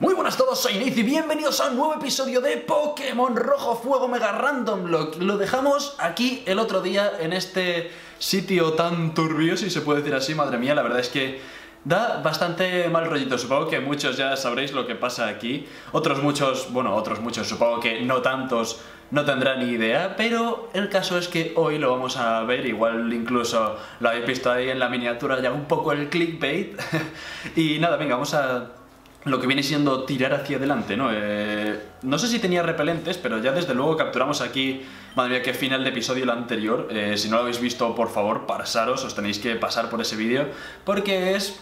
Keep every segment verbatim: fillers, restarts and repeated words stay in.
Muy buenas a todos, soy Neiz y bienvenidos a un nuevo episodio de Pokémon Rojo Fuego Mega Randomlocke. Lo dejamos aquí el otro día en este sitio tan turbio, si se puede decir así, madre mía, la verdad es que da bastante mal rollito, supongo que muchos ya sabréis lo que pasa aquí. Otros muchos, bueno, otros muchos supongo que no tantos no tendrán ni idea, pero el caso es que hoy lo vamos a ver, igual incluso lo habéis visto ahí en la miniatura ya un poco el clickbait. Y nada, venga, vamos a lo que viene siendo tirar hacia adelante, ¿no? Eh, no sé si tenía repelentes, pero ya desde luego capturamos aquí. Madre mía, qué final de episodio el anterior. Eh, si no lo habéis visto, por favor, pasaros, os tenéis que pasar por ese vídeo, porque es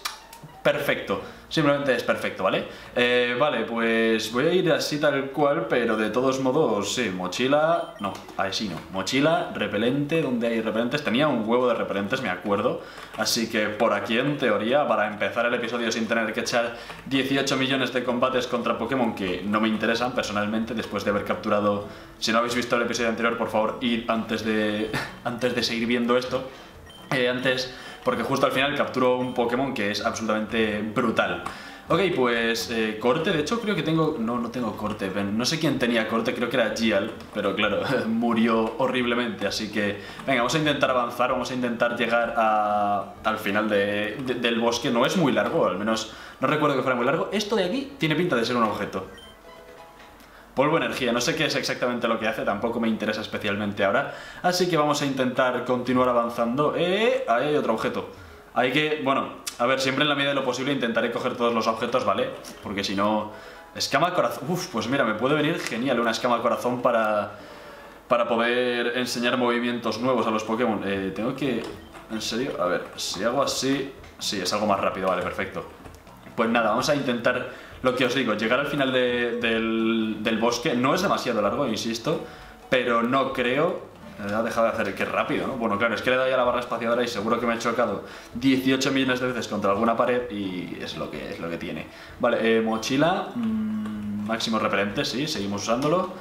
perfecto. Simplemente es perfecto, ¿vale? Eh, vale, pues voy a ir así tal cual, pero de todos modos, sí, mochila... No, así no. Mochila, repelente, donde hay repelentes. Tenía un huevo de repelentes, me acuerdo. Así que por aquí, en teoría, para empezar el episodio sin tener que echar dieciocho millones de combates contra Pokémon que no me interesan personalmente, después de haber capturado... Si no habéis visto el episodio anterior, por favor, id antes de, antes de seguir viendo esto. Eh, antes... Porque justo al final capturo un Pokémon que es absolutamente brutal. Ok, pues eh, corte, de hecho creo que tengo... No, no tengo corte, no sé quién tenía corte, creo que era Gyal, pero claro, murió horriblemente, así que... Venga, vamos a intentar avanzar, vamos a intentar llegar a, al final de, de, del bosque. No es muy largo, al menos no recuerdo que fuera muy largo. Esto de aquí tiene pinta de ser un objeto. Polvo energía, no sé qué es exactamente lo que hace, tampoco me interesa especialmente ahora. Así que vamos a intentar continuar avanzando. ¡Eh! Ahí hay otro objeto. Hay que, bueno, a ver, siempre en la medida de lo posible intentaré coger todos los objetos, ¿vale? Porque si no... Escama corazón... Uf, pues mira, me puede venir genial una escama corazón para... Para poder enseñar movimientos nuevos a los Pokémon. Eh, tengo que... ¿En serio? A ver, si hago así... Sí, es algo más rápido, vale, perfecto. Pues nada, vamos a intentar... Lo que os digo, llegar al final de, del, del bosque no es demasiado largo, insisto, pero no creo... Ha dejado de hacer que rápido, ¿no? Bueno, claro, es que le doy a la barra espaciadora y seguro que me he chocado dieciocho millones de veces contra alguna pared y es lo que, es lo que tiene. Vale, eh, mochila, mmm, máximo repelente, sí, seguimos usándolo.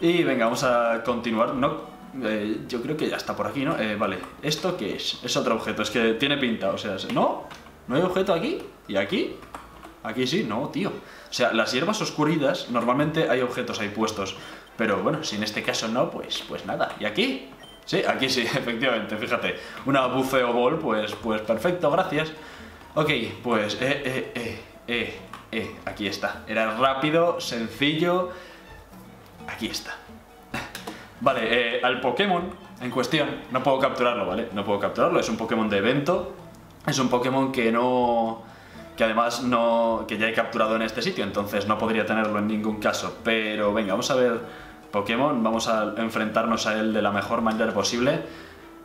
Y venga, vamos a continuar, ¿no? Eh, yo creo que ya está por aquí, ¿no? Eh, vale, ¿esto qué es? Es otro objeto, es que tiene pinta, o sea, ¿no? ¿No hay objeto aquí? ¿Y aquí? Aquí sí, no, tío. O sea, las hierbas oscuridas, normalmente hay objetos ahí puestos. Pero bueno, si en este caso no, pues, pues nada. ¿Y aquí? Sí, aquí sí, efectivamente, fíjate. Una bufeo ball, pues, pues perfecto, gracias. Ok, pues, eh, eh, eh, eh, eh, aquí está. Era rápido, sencillo. Aquí está. Vale, eh, al Pokémon en cuestión. No puedo capturarlo, ¿vale? No puedo capturarlo, es un Pokémon de evento. Es un Pokémon que no... Que además no... que ya he capturado en este sitio, entonces no podría tenerlo en ningún caso. Pero venga, vamos a ver Pokémon, vamos a enfrentarnos a él de la mejor manera posible.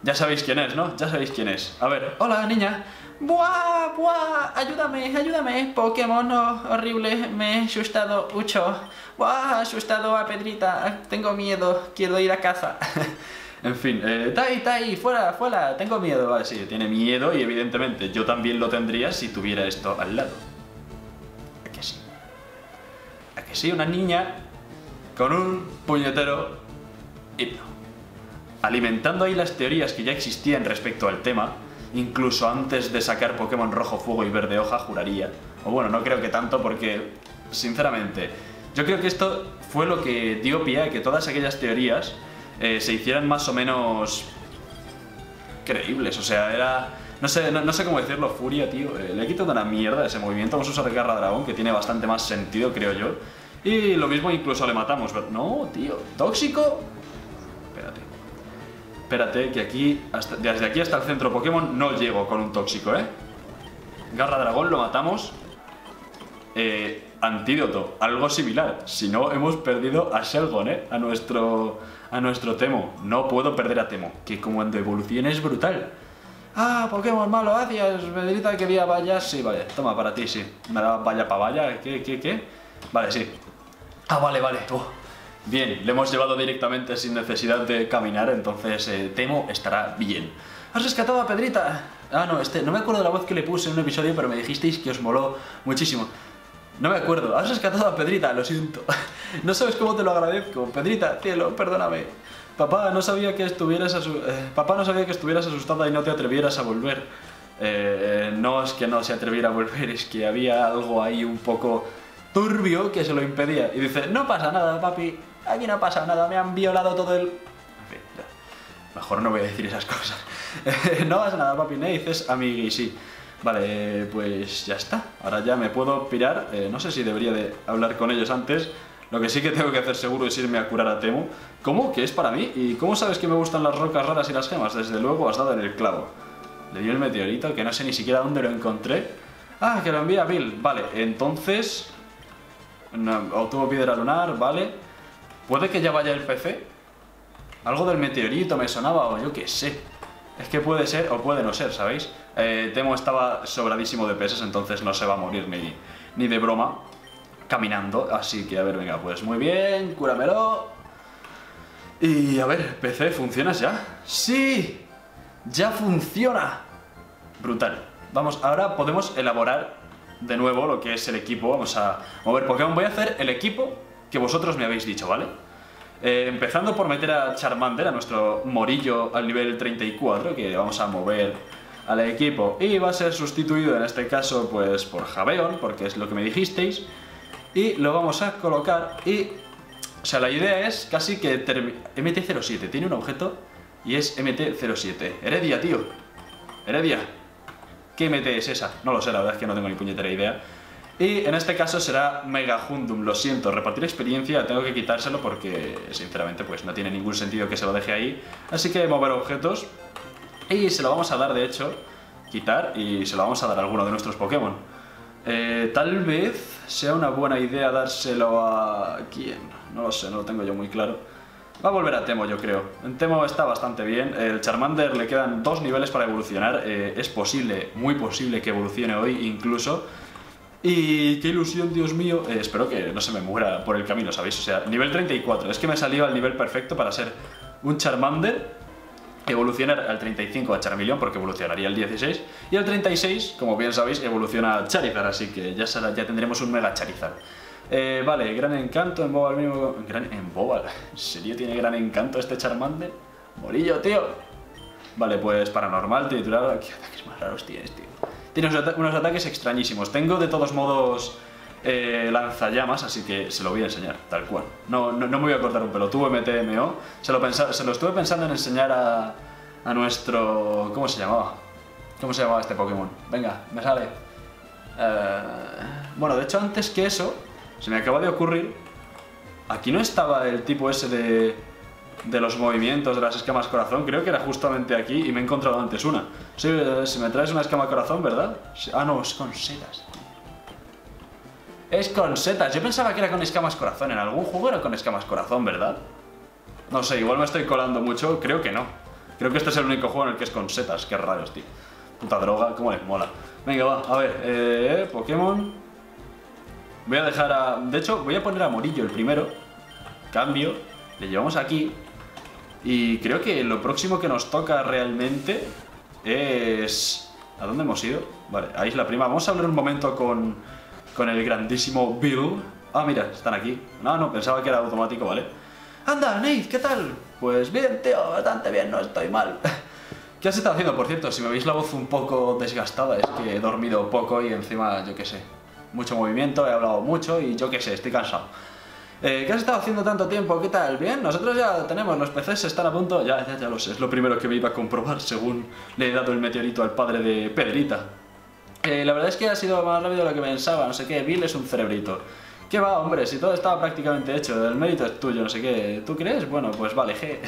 Ya sabéis quién es, ¿no? Ya sabéis quién es. A ver, hola niña. ¡Buah! ¡Buah! ¡Ayúdame! ¡Ayúdame! Pokémon oh, horrible, me he asustado mucho. ¡Buah! Asustado a Pedrita, tengo miedo, quiero ir a casa. En fin, eh, Tai, Tai, fuera, fuera, tengo miedo. Vale, sí, tiene miedo y evidentemente yo también lo tendría si tuviera esto al lado. ¿A que sí? ¿A que sí? Una niña con un puñetero himno. Alimentando ahí las teorías que ya existían respecto al tema, incluso antes de sacar Pokémon Rojo, Fuego y Verde Hoja, juraría. O bueno, no creo que tanto porque, sinceramente, yo creo que esto fue lo que dio pie a que todas aquellas teorías... Eh, se hicieran más o menos creíbles, o sea, era... No sé, no, no sé cómo decirlo, furia, tío. Eh, le he quitado una mierda ese movimiento, vamos a usar el garra dragón, que tiene bastante más sentido, creo yo. Y lo mismo incluso le matamos, pero... No, tío, ¿tóxico? Espérate. Espérate, que aquí, hasta... desde aquí hasta el centro Pokémon no llego con un tóxico, ¿eh? Garra dragón, lo matamos. Eh... Antídoto, algo similar. Si no, hemos perdido a Shelgon, ¿eh? A nuestro, a nuestro Temo. No puedo perder a Temo, que como en evolución es brutal. Ah, Pokémon malo, gracias. Pedrita quería vallas. Sí, vale, toma, para ti, sí. Me da valla para valla. ¿Qué, qué, qué? Vale, sí. Ah, vale, vale. Uh. Bien, le hemos llevado directamente sin necesidad de caminar, entonces eh, Temo estará bien. ¿Has rescatado a Pedrita? Ah, no, este, no me acuerdo la voz que le puse en un episodio, pero me dijisteis que os moló muchísimo. No me acuerdo, has rescatado a Pedrita, lo siento. No sabes cómo te lo agradezco. Pedrita, cielo, perdóname. Papá, no sabía que estuvieras asu... eh, Papá no sabía que estuvieras asustada y no te atrevieras a volver. Eh, no es que no se atreviera a volver, es que había algo ahí un poco turbio que se lo impedía. Y dice, no pasa nada, papi, aquí no pasa nada, me han violado todo el... En fin, no. Mejor no voy a decir esas cosas. No pasa nada, papi, Neiz es amigui, sí. Vale, pues ya está. Ahora ya me puedo pirar. Eh, no sé si debería de hablar con ellos antes. Lo que sí que tengo que hacer seguro es irme a curar a Temo. ¿Cómo? Que es para mí. ¿Y cómo sabes que me gustan las rocas raras y las gemas? Desde luego has dado en el clavo. Le dio el meteorito, que no sé ni siquiera dónde lo encontré. Ah, que lo envía Bill. Vale, entonces... No, obtuvo piedra lunar, vale. Puede que ya vaya el P C. Algo del meteorito me sonaba o yo qué sé. Es que puede ser o puede no ser, ¿sabéis? Eh, Temo estaba sobradísimo de pesos, entonces no se va a morir ni, ni de broma caminando. Así que, a ver, venga, pues muy bien, cúramelo. Y, a ver, P C, ¿funcionas ya? ¡Sí! ¡Ya funciona! Brutal. Vamos, ahora podemos elaborar de nuevo lo que es el equipo. Vamos a mover Pokémon. Voy a hacer el equipo que vosotros me habéis dicho, ¿vale? Eh, empezando por meter a Charmander, a nuestro Murillo, al nivel treinta y cuatro, que vamos a mover al equipo. Y va a ser sustituido en este caso pues por Javeón, porque es lo que me dijisteis. Y lo vamos a colocar y... O sea, la idea es casi que... M T cero siete, tiene un objeto y es M T cero siete. Heredia, tío. Heredia. ¿Qué M T es esa? No lo sé, la verdad es que no tengo ni puñetera idea. Y en este caso será Mega Hundum, lo siento, repartir experiencia tengo que quitárselo porque sinceramente pues no tiene ningún sentido que se lo deje ahí. Así que mover objetos y se lo vamos a dar, de hecho, quitar y se lo vamos a dar a alguno de nuestros Pokémon. Eh, tal vez sea una buena idea dárselo a... ¿quién? No lo sé, no lo tengo yo muy claro. Va a volver a Temo, yo creo. En Temo está bastante bien. El Charmander le quedan dos niveles para evolucionar. Eh, es posible, muy posible que evolucione hoy incluso. Y qué ilusión, Dios mío. Eh, espero que no se me muera por el camino, ¿sabéis? O sea, nivel treinta y cuatro. Es que me salió al nivel perfecto para ser un Charmander, evolucionar al treinta y cinco a Charmillón, porque evolucionaría al dieciséis. Y al treinta y seis, como bien sabéis, evoluciona a Charizard, así que ya, será, ya tendremos un Mega Charizard. Eh, vale, gran encanto, embobal mismo... Gran embobal. ¿En serio tiene gran encanto este Charmander? Murillo, tío. Vale, pues paranormal, titular... ¿Qué ataques más raros tienes, tío? Tiene unos ataques extrañísimos. Tengo de todos modos eh, lanzallamas, así que se lo voy a enseñar, tal cual. No, no, no me voy a cortar un pelo. Tuvo M T M O. Se lo, se lo estuve pensando en enseñar a, a nuestro... ¿Cómo se llamaba? ¿Cómo se llamaba este Pokémon? Venga, me sale. Eh, bueno, de hecho antes que eso, se me acaba de ocurrir. Aquí no estaba el tipo ese de... de los movimientos, de las escamas corazón. Creo que era justamente aquí y me he encontrado antes una. Sí, si me traes una escama corazón, ¿verdad? Ah, no, es con setas. Es con setas. Yo pensaba que era con escamas corazón. En algún juego era con escamas corazón, ¿verdad? No sé, igual me estoy colando mucho. Creo que no. Creo que este es el único juego en el que es con setas. Qué raros, tío. Puta droga, cómo les mola. Venga, va, a ver. Eh, Pokémon. Voy a dejar a... De hecho, voy a poner a Murillo el primero. Cambio. Le llevamos aquí. Y creo que lo próximo que nos toca realmente es... ¿A dónde hemos ido? Vale, a Isla Prima. Vamos a hablar un momento con, con el grandísimo Bill. Ah, mira, están aquí. No, no, pensaba que era automático, ¿vale? Anda, Neiz, ¿qué tal? Pues bien, tío, bastante bien, no estoy mal. ¿Qué has estado haciendo? Por cierto, si me veis la voz un poco desgastada, es que he dormido poco y encima, yo qué sé, mucho movimiento, he hablado mucho y yo qué sé, estoy cansado. Eh, ¿Qué has estado haciendo tanto tiempo? ¿Qué tal? ¿Bien? Nosotros ya tenemos, los P Cs están a punto... Ya, ya, ya lo sé, es lo primero que me iba a comprobar según le he dado el meteorito al padre de Pedrita. Eh, la verdad es que ha sido más rápido de lo que pensaba, no sé qué, Bill es un cerebrito. ¿Qué va, hombre? Si todo estaba prácticamente hecho, el mérito es tuyo, no sé qué, ¿tú crees? Bueno, pues vale, je...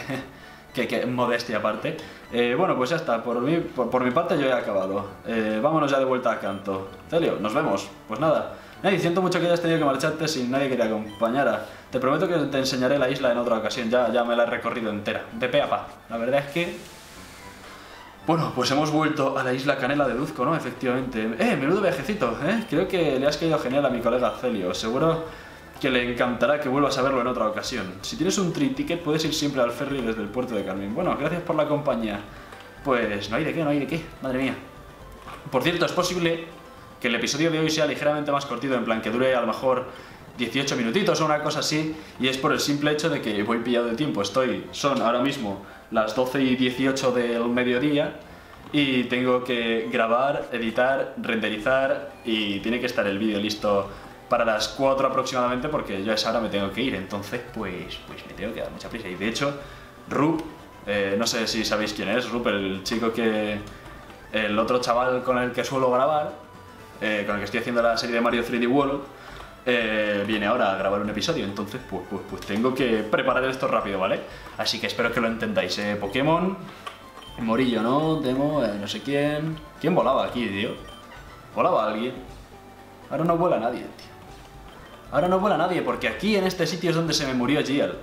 que, que modestia aparte. Eh, bueno, pues ya está, por mi, por, por mi parte yo he acabado. Eh, vámonos ya de vuelta a canto. Celio, nos vemos. Pues nada... Neiz, siento mucho que hayas tenido que marcharte sin nadie que te acompañara. Te prometo que te enseñaré la isla en otra ocasión. Ya, ya me la he recorrido entera, de pe a pa. La verdad es que... Bueno, pues hemos vuelto a la isla Canela de Luzco, ¿no? Efectivamente. Eh, menudo viajecito, ¿eh? Creo que le has caído genial a mi colega Celio. Seguro que le encantará que vuelvas a verlo en otra ocasión. Si tienes un tri-ticket puedes ir siempre al ferry desde el puerto de Carmín. Bueno, gracias por la compañía. Pues no hay de qué, no hay de qué. Madre mía. Por cierto, es posible... que el episodio de hoy sea ligeramente más cortito, en plan que dure a lo mejor dieciocho minutitos o una cosa así, y es por el simple hecho de que voy pillado de tiempo. Estoy, son ahora mismo las doce y dieciocho del mediodía y tengo que grabar, editar, renderizar y tiene que estar el vídeo listo para las cuatro aproximadamente, porque yo a esa hora me tengo que ir. Entonces, pues, pues me tengo que dar mucha prisa. Y de hecho, Rup, eh, no sé si sabéis quién es, Rup, el chico que... el otro chaval con el que suelo grabar, eh, con el que estoy haciendo la serie de Mario tres D World, eh, viene ahora a grabar un episodio. Entonces, pues, pues, pues tengo que preparar esto rápido, ¿vale? Así que espero que lo entendáis. Eh, Pokémon, Murillo, ¿no? Temo, eh, no sé quién... ¿Quién volaba aquí, tío? ¿Volaba alguien? Ahora no vuela nadie, tío. Ahora no vuela nadie, porque aquí en este sitio es donde se me murió Gyal.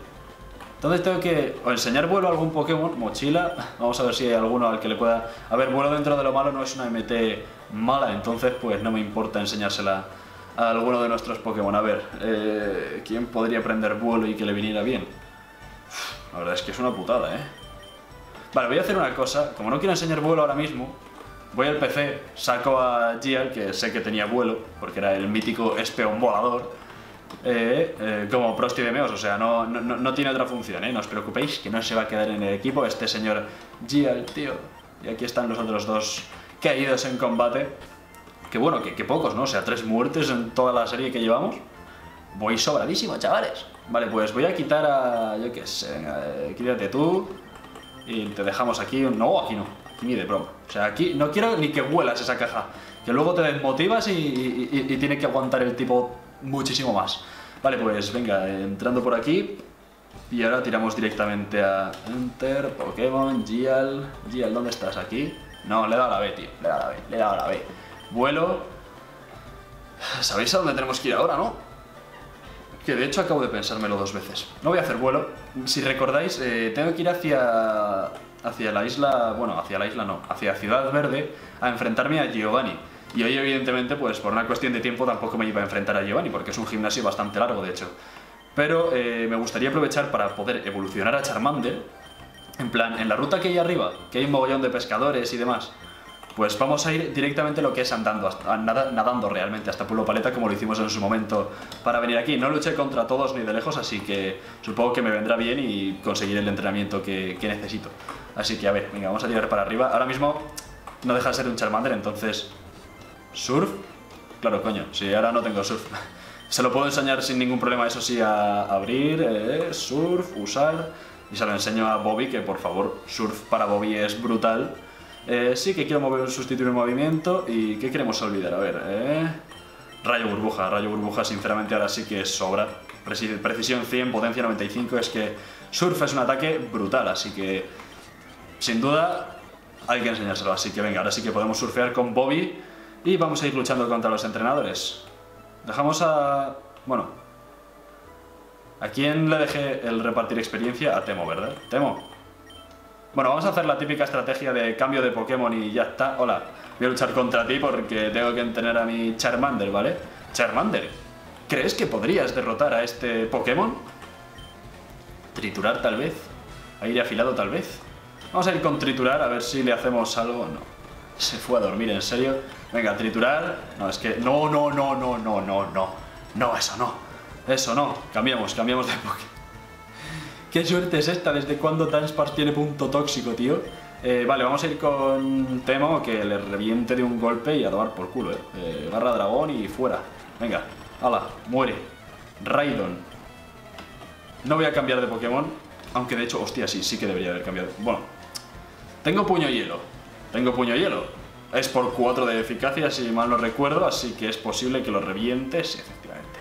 Entonces tengo que o enseñar vuelo a algún Pokémon, mochila, vamos a ver si hay alguno al que le pueda... A ver, vuelo dentro de lo malo no es una M T mala, entonces pues no me importa enseñársela a alguno de nuestros Pokémon. A ver, eh, ¿quién podría aprender vuelo y que le viniera bien? La verdad es que es una putada, ¿eh? Vale, voy a hacer una cosa, como no quiero enseñar vuelo ahora mismo, voy al P C, saco a Gyal, que sé que tenía vuelo, porque era el mítico espeón volador. Eh, eh, como prosti de meos, o sea, no, no, no tiene otra función, ¿eh? No os preocupéis, que no se va a quedar en el equipo este señor Gyal, tío. Y aquí están los otros dos caídos en combate. Que bueno, que, que pocos, ¿no? O sea, tres muertes en toda la serie que llevamos. Voy sobradísimo, chavales. Vale, pues voy a quitar a... yo qué sé, venga, eh, quítate tú. Y te dejamos aquí... No, aquí no, aquí ni de broma. O sea, aquí no quiero ni que vuelas esa caja, que luego te desmotivas y, y, y, y tiene que aguantar el tipo... muchísimo más. Vale, pues venga, entrando por aquí. Y ahora tiramos directamente a Enter, Pokémon, Gyal. Gyal, ¿dónde estás? Aquí. No, le he dado la B, tío. Le he dado la B, le he dado la B. Vuelo. Sabéis a dónde tenemos que ir ahora, ¿no? Que de hecho acabo de pensármelo dos veces. No voy a hacer vuelo. Si recordáis, eh, tengo que ir hacia... hacia la isla... Bueno, hacia la isla no. Hacia Ciudad Verde a enfrentarme a Giovanni. Y hoy, evidentemente, pues por una cuestión de tiempo tampoco me iba a enfrentar a Giovanni, porque es un gimnasio bastante largo, de hecho. Pero eh, me gustaría aprovechar para poder evolucionar a Charmander. En plan, en la ruta que hay arriba, que hay un mogollón de pescadores y demás, pues vamos a ir directamente lo que es andando, hasta, nada, nadando realmente hasta Pueblo Paleta, como lo hicimos en su momento para venir aquí. No luché contra todos ni de lejos, así que supongo que me vendrá bien y conseguiré el entrenamiento que, que necesito. Así que, a ver, venga, vamos a tirar para arriba. Ahora mismo no deja de ser un Charmander, entonces... ¿Surf? Claro, coño, si sí, ahora no tengo surf. Se lo puedo enseñar sin ningún problema, eso sí, a abrir, eh, surf, usar. Y se lo enseño a Bobby, que por favor, surf para Bobby es brutal. eh, Sí, que quiero mover, sustituir un movimiento. ¿Y qué queremos olvidar? A ver, eh... rayo burbuja, rayo burbuja sinceramente ahora sí que sobra. Precisión cien, potencia noventa y cinco, es que surf es un ataque brutal, así que sin duda hay que enseñárselo. Así que venga, ahora sí que podemos surfear con Bobby. Y vamos a ir luchando contra los entrenadores. Dejamos a... bueno, ¿a quién le dejé el repartir experiencia? A Temo, ¿verdad? Temo. Bueno, vamos a hacer la típica estrategia de cambio de Pokémon y ya está. Hola, voy a luchar contra ti porque tengo que entrenar a mi Charmander, ¿vale? Charmander, ¿crees que podrías derrotar a este Pokémon? Triturar, tal vez. Aire afilado, tal vez. Vamos a ir con triturar a ver si le hacemos algo o no. Se fue a dormir, ¿en serio? Venga, triturar. No, es que... No, no, no, no, no, no, no. No, eso no. Eso no. Cambiamos, cambiamos de Pokémon. Qué suerte es esta. ¿Desde cuándo Tanspar tiene punto tóxico, tío? Eh, vale, vamos a ir con Temo, que le reviente de un golpe y a tomar por culo, eh. eh barra dragón y fuera. Venga. Hala, muere. Raidon. No voy a cambiar de Pokémon. Aunque de hecho, hostia, sí, sí que debería haber cambiado. Bueno. Tengo puño hielo. Tengo puño hielo. Es por cuatro de eficacia, si mal no recuerdo, así que es posible que lo revientes. Sí, efectivamente.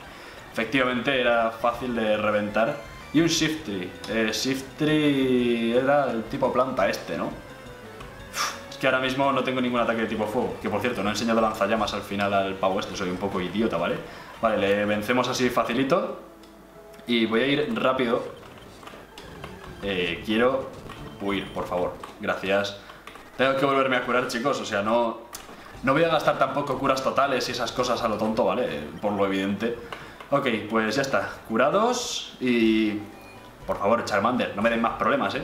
Efectivamente era fácil de reventar. Y un Shiftry. Eh, Shiftry era el tipo planta este, ¿no? Uf, es que ahora mismo no tengo ningún ataque de tipo fuego. Que por cierto, no he enseñado lanzallamas al final al pavo este, soy un poco idiota, ¿vale? Vale, le vencemos así facilito. Y voy a ir rápido. Eh, quiero huir, por favor. Gracias. Tengo que volverme a curar, chicos, o sea, no, no voy a gastar tampoco curas totales y esas cosas a lo tonto, ¿vale? Por lo evidente. Ok, pues ya está, curados y... por favor, Charmander, no me den más problemas, ¿eh?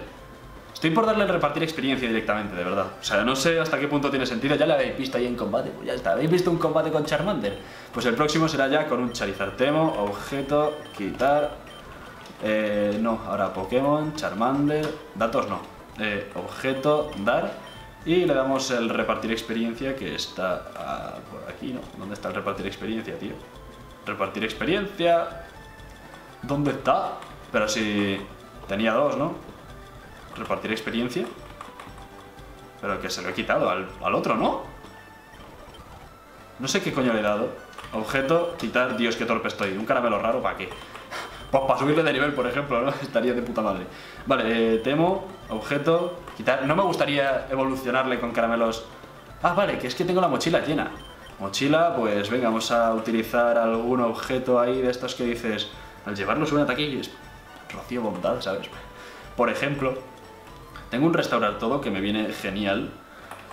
Estoy por darle el repartir experiencia directamente, de verdad. O sea, no sé hasta qué punto tiene sentido, ya le habéis visto ahí en combate, pues ya está. ¿Habéis visto un combate con Charmander? Pues el próximo será ya con un Charizard. Temo, objeto, quitar... Eh, no, ahora Pokémon, Charmander... datos no. Eh, objeto, dar... y le damos el repartir experiencia que está a, por aquí, ¿no? ¿Dónde está el repartir experiencia, tío? Repartir experiencia. ¿Dónde está? Pero si... tenía dos, ¿no? Repartir experiencia. Pero que se lo he quitado al, al otro, ¿no? No sé qué coño le he dado. Objeto, quitar... Dios, qué torpe estoy. Un caramelo raro, ¿para qué? Pues para subirle de nivel, por ejemplo, ¿no? Estaría de puta madre. Vale, eh, Temo, objeto, quitar... No me gustaría evolucionarle con caramelos... Ah, vale, que es que tengo la mochila llena. Mochila, pues venga, vamos a utilizar algún objeto ahí de estos que dices... Al llevarlo sube un ataque y es... Rocío bondad, ¿sabes? Por ejemplo, tengo un restaurar todo que me viene genial.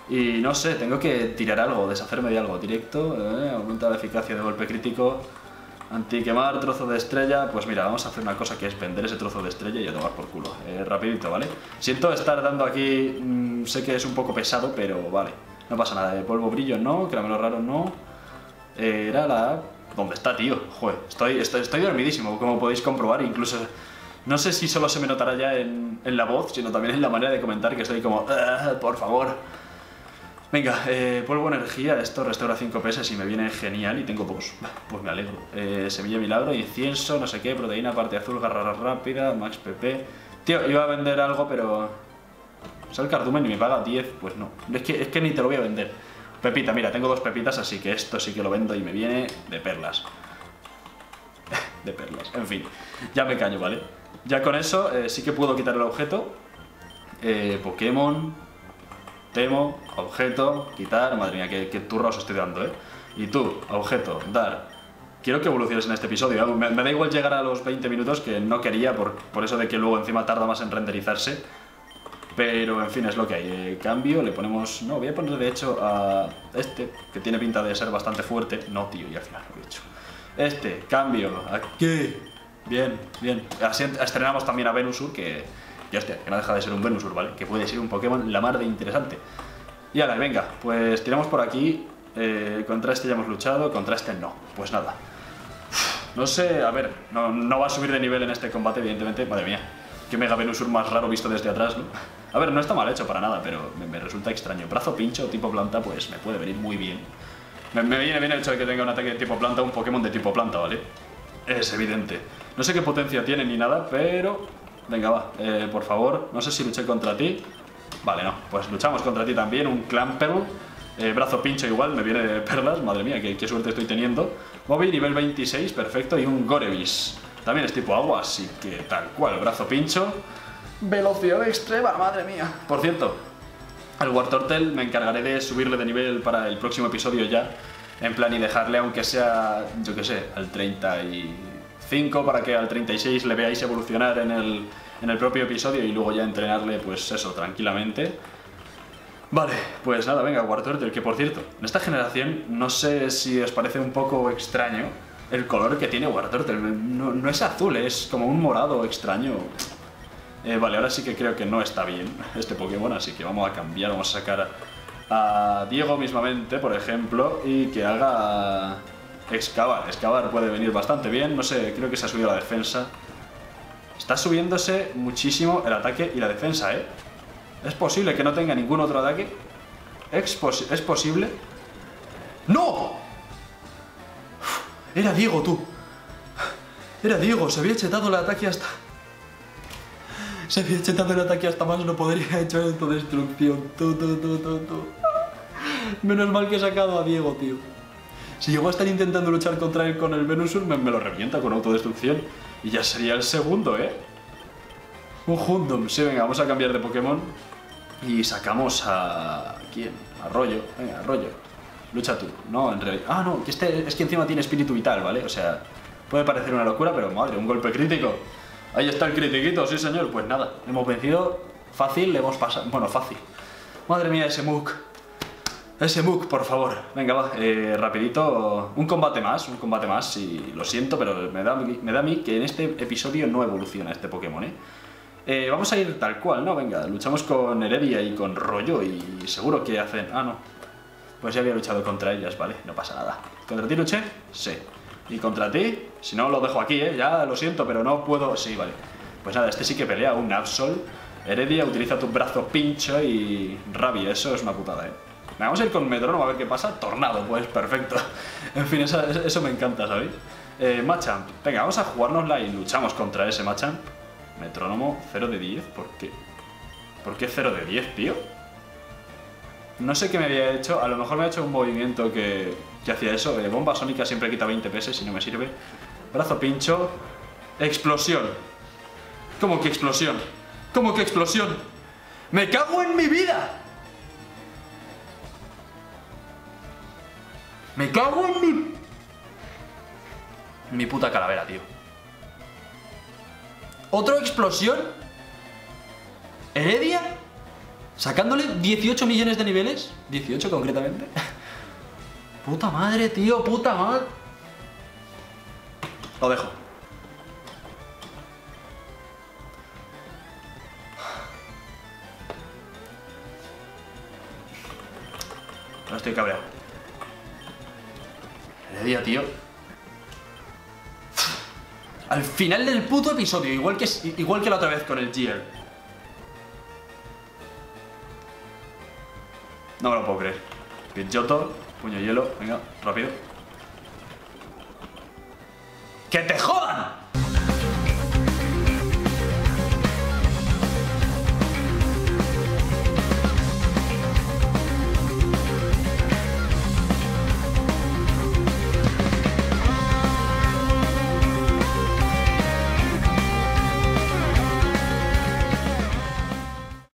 Y no sé, tengo que tirar algo, deshacerme de algo. Directo, eh, aumenta la eficacia de golpe crítico... Antiquemar, trozo de estrella. Pues mira, vamos a hacer una cosa que es vender ese trozo de estrella y a tomar por culo. Eh, rapidito, ¿vale? Siento estar dando aquí... Mmm, sé que es un poco pesado, pero vale. No pasa nada. Eh, polvo brillo no, caramelo raro no. Eh, era la... ¿Dónde está, tío? Joder, estoy, estoy, estoy dormidísimo, como podéis comprobar. Incluso... No sé si solo se me notará ya en, en la voz, sino también en la manera de comentar que estoy como... Por favor... Venga, eh, polvo energía, esto restaura cinco P S y me viene genial y tengo dos, pues me alegro. Eh, semilla milagro, incienso, no sé qué, proteína, parte azul, garra rápida, max P P... Tío, iba a vender algo pero... Sal cardumen y me paga diez, pues no. Es que, es que ni te lo voy a vender. Pepita, mira, tengo dos pepitas así que esto sí que lo vendo y me viene de perlas. De perlas, en fin, ya me caño, ¿vale? Ya con eso eh, sí que puedo quitar el objeto. Eh, Pokémon... Temo, objeto, quitar... Madre mía, qué, qué turra os estoy dando, ¿eh? Y tú, objeto, dar... Quiero que evoluciones en este episodio, ¿eh? me, me da igual llegar a los veinte minutos, que no quería, por, por eso de que luego encima tarda más en renderizarse. Pero, en fin, es lo que hay. Eh, cambio, le ponemos... No, voy a poner de hecho a este, que tiene pinta de ser bastante fuerte. No, tío, y al final lo he hecho. Este, cambio, aquí. Bien, bien. Así estrenamos también a Venusur, que... Y hostia, que no deja de ser un Venusur, ¿vale? Que puede ser un Pokémon la mar de interesante. Y ahora, venga, pues tiramos por aquí. Eh, contra este ya hemos luchado, contra este no. Pues nada. No sé, a ver, no, no va a subir de nivel en este combate, evidentemente. Madre mía, qué mega Venusur más raro visto desde atrás, ¿no? A ver, no está mal hecho para nada, pero me, me resulta extraño. Brazo pincho, tipo planta, pues me puede venir muy bien. Me, me viene bien el hecho de que tenga un ataque de tipo planta, un Pokémon de tipo planta, ¿vale? Es evidente. No sé qué potencia tiene ni nada, pero... Venga, va, eh, por favor, no sé si luché contra ti. Vale, no, pues luchamos contra ti también. Un Clamperl, eh, brazo pincho igual, me viene de perlas, madre mía, qué, qué suerte estoy teniendo. Bobby, nivel veintiséis, perfecto. Y un Gorebyss, también es tipo agua, así que tal cual, brazo pincho. Velocidad extrema, madre mía. Por cierto, al Wartortle me encargaré de subirle de nivel para el próximo episodio ya. En plan y dejarle aunque sea, yo qué sé, al treinta y... cinco para que al treinta y seis le veáis evolucionar en el, en el propio episodio y luego ya entrenarle, pues eso, tranquilamente. Vale, pues nada, venga, Wartortle, que por cierto, en esta generación no sé si os parece un poco extraño el color que tiene Wartortle. No, no es azul, es como un morado extraño. Eh, vale, ahora sí que creo que no está bien este Pokémon, así que vamos a cambiar, vamos a sacar a Diego mismamente, por ejemplo, y que haga... Excavar, excavar puede venir bastante bien. No sé, creo que se ha subido la defensa. Está subiéndose muchísimo el ataque y la defensa, ¿eh? Es posible que no tenga ningún otro ataque. Es, posi es posible. ¡No! Era Diego, tú. Era Diego, se había chetado el ataque hasta... Se había chetado el ataque hasta más no podría echar autodestrucción. Tú, tú, tú, tú, tú. Menos mal que he sacado a Diego, tío. Si llegó a estar intentando luchar contra él con el Venusur, me, me lo revienta con autodestrucción. Y ya sería el segundo, ¿eh? Un Hundum. Sí, venga, vamos a cambiar de Pokémon. Y sacamos a... ¿Quién? A Rollo. Venga, Rollo. Lucha tú. No, en realidad... Ah, no, que este es que encima tiene espíritu vital, ¿vale? O sea, puede parecer una locura, pero madre, un golpe crítico. Ahí está el critiquito, sí señor. Pues nada, hemos vencido fácil, le hemos pasado... Bueno, fácil. Madre mía, ese Muk. Ese Muk, por favor. Venga, va, eh, rapidito. Un combate más, un combate más. Y lo siento, pero me da, me da a mí que en este episodio no evoluciona este Pokémon, ¿eh? Eh, vamos a ir tal cual, ¿no? Venga, luchamos con Heredia y con Rollo y seguro que hacen... Ah, no. Pues ya había luchado contra ellas, ¿vale? No pasa nada. ¿Contra ti luché? Sí. ¿Y contra ti? Si no, lo dejo aquí, ¿eh? Ya lo siento, pero no puedo... Sí, vale. Pues nada, este sí que pelea un Absol. Heredia, utiliza tu brazo pincho y... Rabia, eso es una putada, ¿eh? Vamos a ir con Metrónomo a ver qué pasa. Tornado, pues, perfecto. En fin, eso, eso me encanta, ¿sabéis? Eh, Machamp. Venga, vamos a jugárnosla y luchamos contra ese Machamp. Metrónomo, cero de diez. ¿Por qué? ¿Por qué cero de diez, tío? No sé qué me había hecho. A lo mejor me ha hecho un movimiento que, que hacía eso. Eh, bomba sónica siempre quita veinte P S si no me sirve. Brazo pincho. Explosión. ¿Cómo que explosión? ¿Cómo que explosión? ¡Me cago en mi vida! ¡Me cago en mi... mi puta calavera, tío! ¿Otro explosión? ¿Heredia? ¿Sacándole dieciocho millones de niveles? dieciocho concretamente. Puta madre, tío, puta madre. Lo dejo. No estoy cabreado. Heredia, tío. Al final del puto episodio, igual que, igual que la otra vez con el Gyal. No me lo puedo creer. Pidgeotto, puño hielo, venga, rápido. ¡Que te jodas!